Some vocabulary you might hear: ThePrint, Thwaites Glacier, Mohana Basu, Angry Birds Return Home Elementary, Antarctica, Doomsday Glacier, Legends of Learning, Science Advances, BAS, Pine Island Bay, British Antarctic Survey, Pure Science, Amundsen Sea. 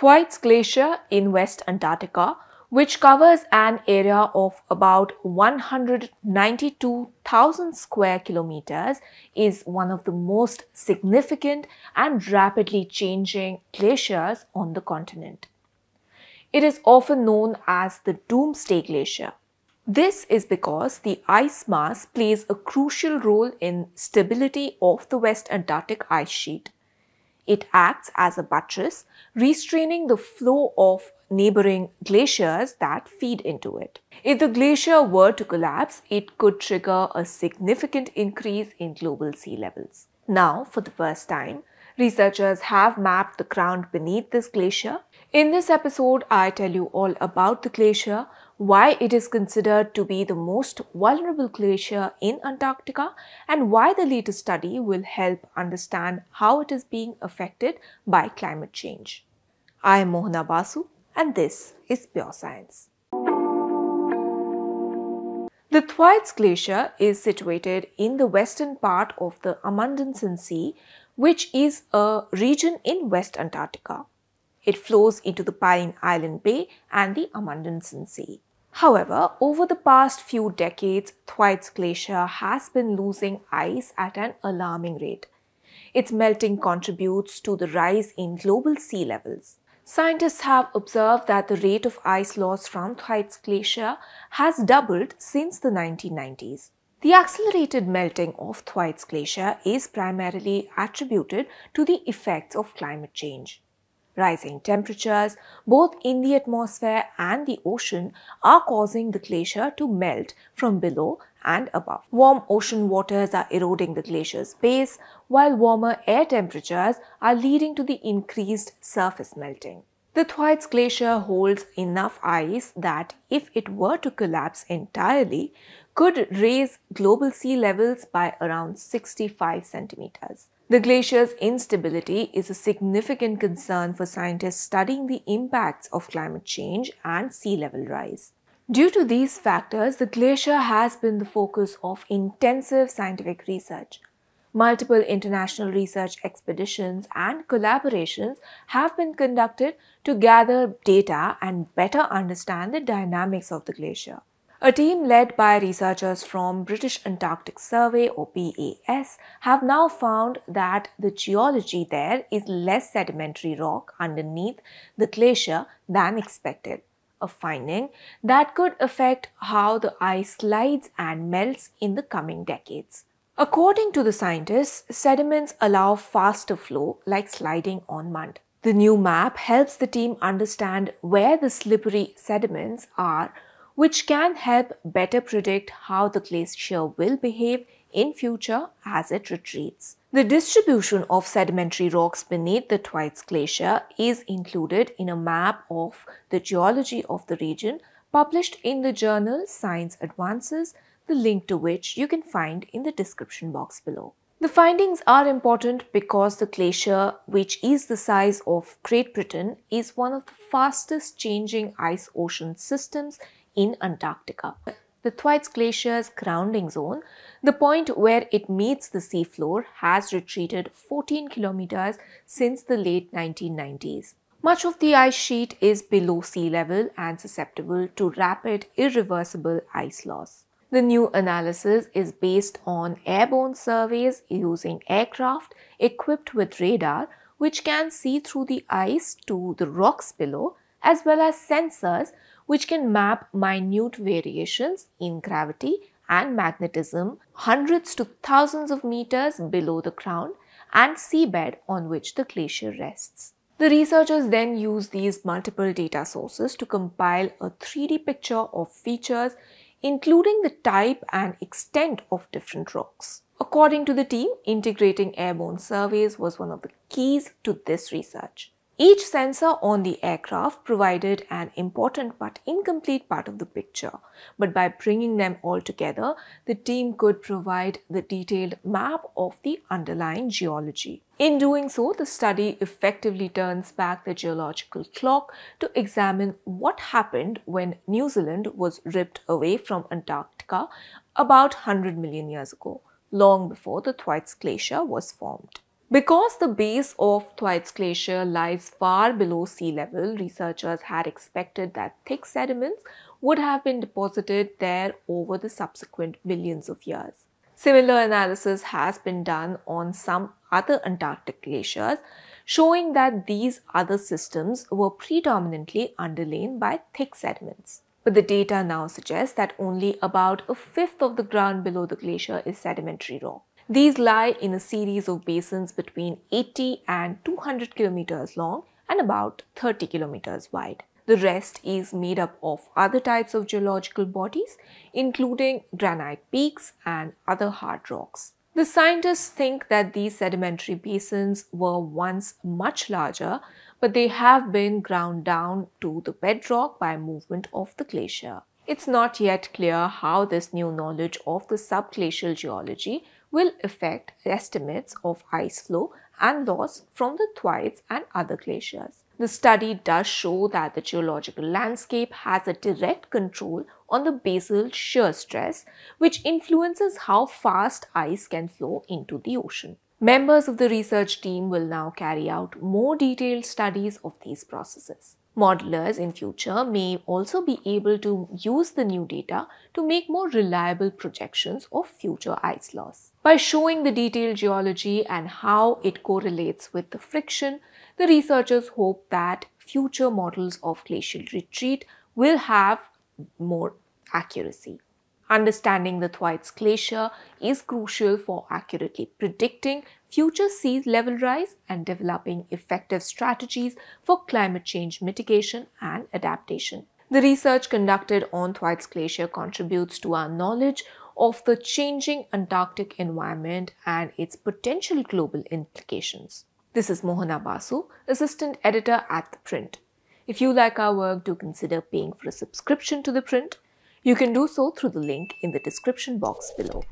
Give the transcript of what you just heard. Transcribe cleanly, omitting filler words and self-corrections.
Thwaites Glacier in West Antarctica, which covers an area of about 192,000 square kilometers, is one of the most significant and rapidly changing glaciers on the continent. It is often known as the Doomsday Glacier. This is because the ice mass plays a crucial role in stability of the West Antarctic ice sheet. It acts as a buttress, restraining the flow of neighboring glaciers that feed into it. If the glacier were to collapse, it could trigger a significant increase in global sea levels. Now, for the first time, researchers have mapped the ground beneath this glacier. In this episode, I tell you all about the glacier, why it is considered to be the most vulnerable glacier in Antarctica, and why the latest study will help understand how it is being affected by climate change. I am Mohana Basu, and this is Pure Science. The Thwaites Glacier is situated in the western part of the Amundsen Sea, which is a region in West Antarctica. It flows into the Pine Island Bay and the Amundsen Sea. However, over the past few decades, Thwaites Glacier has been losing ice at an alarming rate. Its melting contributes to the rise in global sea levels. Scientists have observed that the rate of ice loss from Thwaites Glacier has doubled since the 1990s. The accelerated melting of Thwaites Glacier is primarily attributed to the effects of climate change. Rising temperatures, both in the atmosphere and the ocean, are causing the glacier to melt from below and above. Warm ocean waters are eroding the glacier's base, while warmer air temperatures are leading to the increased surface melting. The Thwaites Glacier holds enough ice that, if it were to collapse entirely, could raise global sea levels by around 65 centimeters. The glacier's instability is a significant concern for scientists studying the impacts of climate change and sea level rise. Due to these factors, the glacier has been the focus of intensive scientific research. Multiple international research expeditions and collaborations have been conducted to gather data and better understand the dynamics of the glacier. A team led by researchers from British Antarctic Survey or BAS have now found that the geology there is less sedimentary rock underneath the glacier than expected. A finding that could affect how the ice slides and melts in the coming decades. According to the scientists, sediments allow faster flow, like sliding on mud. The new map helps the team understand where the slippery sediments are, which can help better predict how the glacier will behave in future as it retreats. The distribution of sedimentary rocks beneath the Thwaites Glacier is included in a map of the geology of the region published in the journal Science Advances, the link to which you can find in the description box below. The findings are important because the glacier, which is the size of Great Britain, is one of the fastest changing ice ocean systems in Antarctica. The Thwaites Glacier's grounding zone, the point where it meets the seafloor, has retreated 14 kilometers since the late 1990s. Much of the ice sheet is below sea level and susceptible to rapid, irreversible ice loss. The new analysis is based on airborne surveys using aircraft equipped with radar, which can see through the ice to the rocks below, as well as sensors which can map minute variations in gravity and magnetism hundreds to thousands of meters below the ground and seabed on which the glacier rests. The researchers then use these multiple data sources to compile a 3D picture of features, including the type and extent of different rocks. According to the team, integrating airborne surveys was one of the keys to this research. Each sensor on the aircraft provided an important but incomplete part of the picture, but by bringing them all together, the team could provide the detailed map of the underlying geology. In doing so, the study effectively turns back the geological clock to examine what happened when New Zealand was ripped away from Antarctica about 100 million years ago, long before the Thwaites Glacier was formed. Because the base of Thwaites Glacier lies far below sea level, researchers had expected that thick sediments would have been deposited there over the subsequent millions of years. Similar analysis has been done on some other Antarctic glaciers, showing that these other systems were predominantly underlain by thick sediments. But the data now suggests that only about a fifth of the ground below the glacier is sedimentary rock. These lie in a series of basins between 80 and 200 kilometers long and about 30 kilometers wide. The rest is made up of other types of geological bodies, including granite peaks and other hard rocks. The scientists think that these sedimentary basins were once much larger, but they have been ground down to the bedrock by movement of the glacier. It's not yet clear how this new knowledge of the subglacial geology will affect estimates of ice flow and loss from the Thwaites and other glaciers. The study does show that the geological landscape has a direct control on the basal shear stress, which influences how fast ice can flow into the ocean. Members of the research team will now carry out more detailed studies of these processes. Modelers in future may also be able to use the new data to make more reliable projections of future ice loss. By showing the detailed geology and how it correlates with the friction, the researchers hope that future models of glacial retreat will have more accuracy. Understanding the Thwaites Glacier is crucial for accurately predicting future sea level rise and developing effective strategies for climate change mitigation and adaptation. The research conducted on Thwaites Glacier contributes to our knowledge of the changing Antarctic environment and its potential global implications. This is Mohana Basu, Assistant Editor at The Print. If you like our work, do consider paying for a subscription to The Print. You can do so through the link in the description box below.